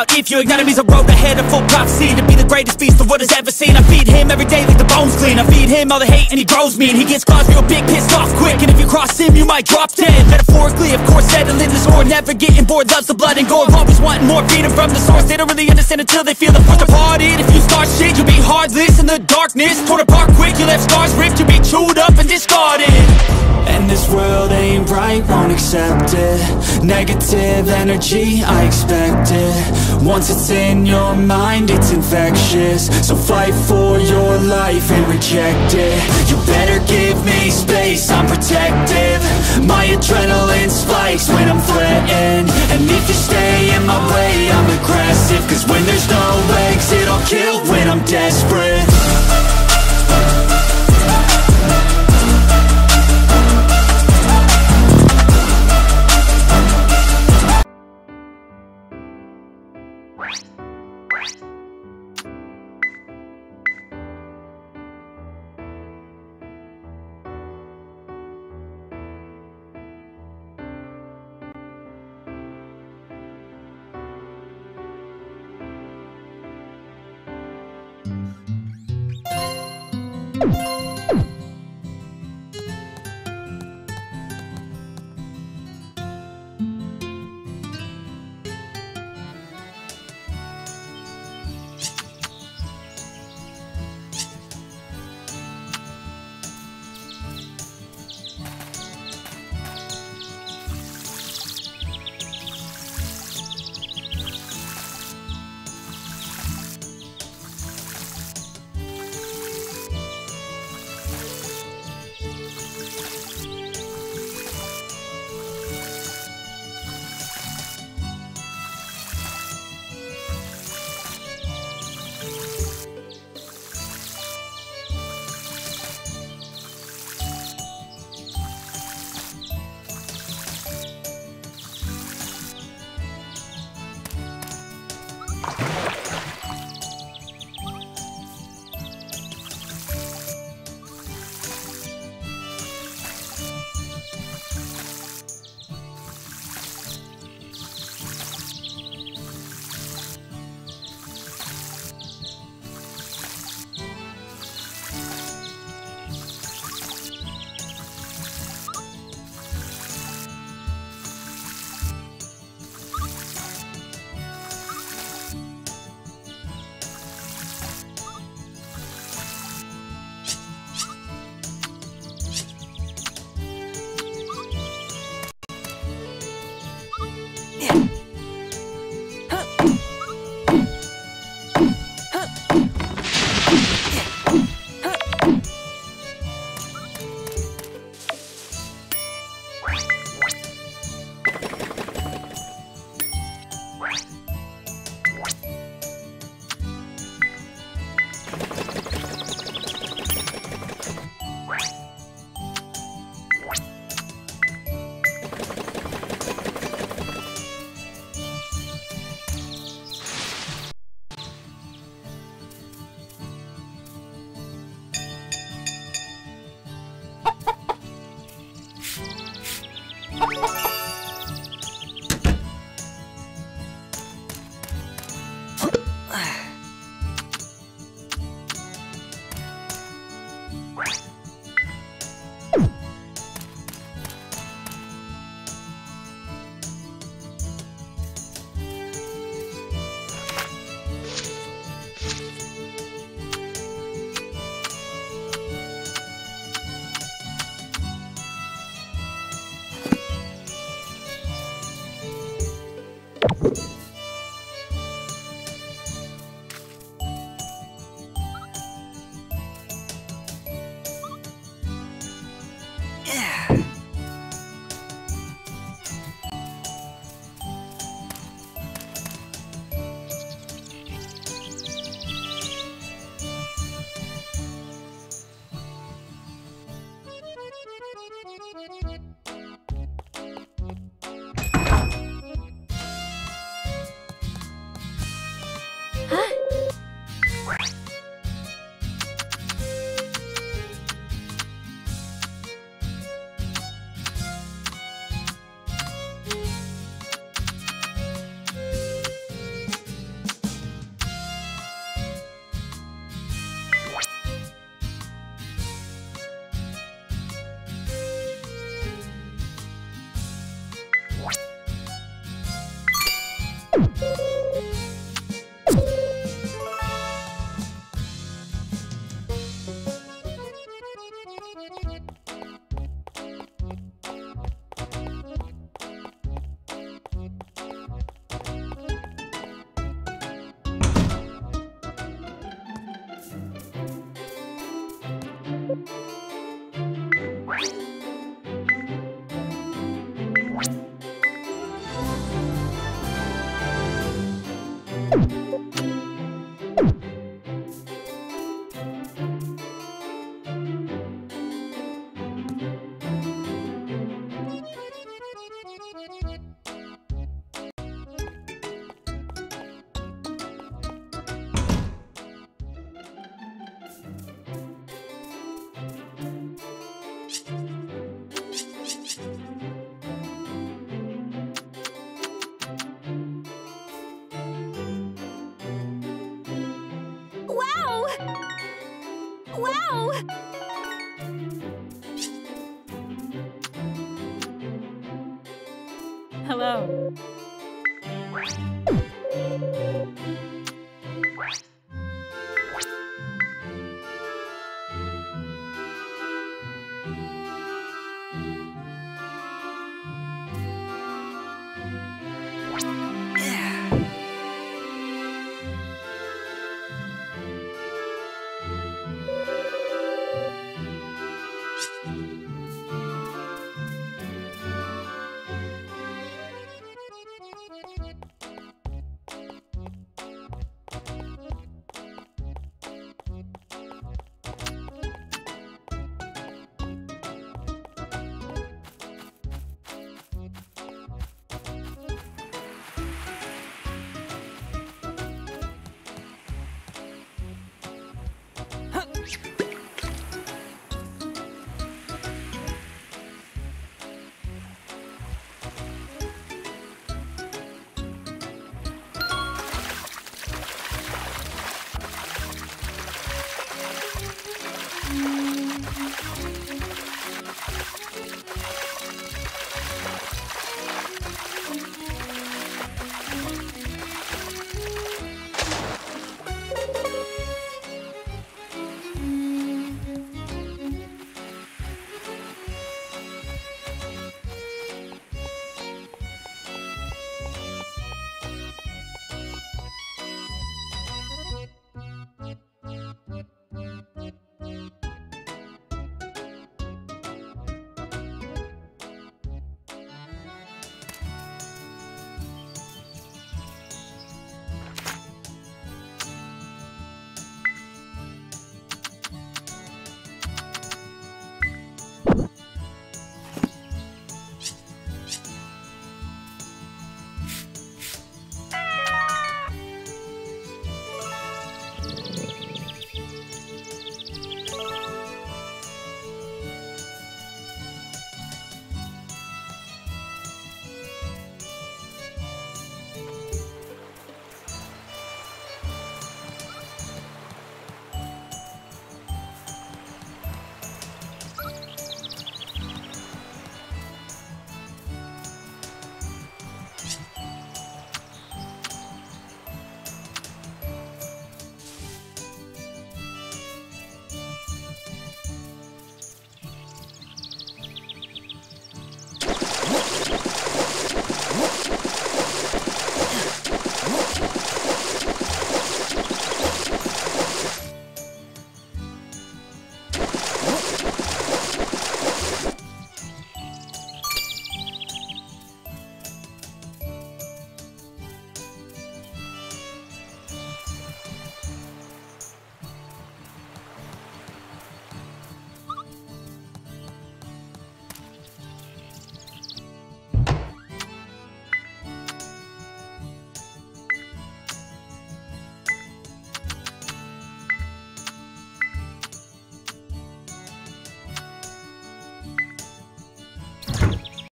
out if your enemies are road ahead of full prophecy to be the greatest beast the world has ever seen. I feed him every day like the bones clean. I feed him all the hate and he grows mean. He gets claws real big, pissed off quick, and if you cross him you might drop dead. Metaphorically, of course, settling the score, never getting bored, loves the blood and gore, always wanting more, freedom from the source. They don't really understand until they feel the force departed. If you start shit, you'll be heartless in the darkness, torn apart quick, you left scars ripped, you'll be chewed up and discarded. And this world ain't right, won't accept it. Negative energy, I expect it. Once it's in your mind, it's infectious. So fight for your life and reject it. You better give me space, I'm protective. My adrenaline spikes when I'm threatened. And if you stay in my way, I'm aggressive. Cause when there's no exit, I'll kill when I'm desperate. Wow!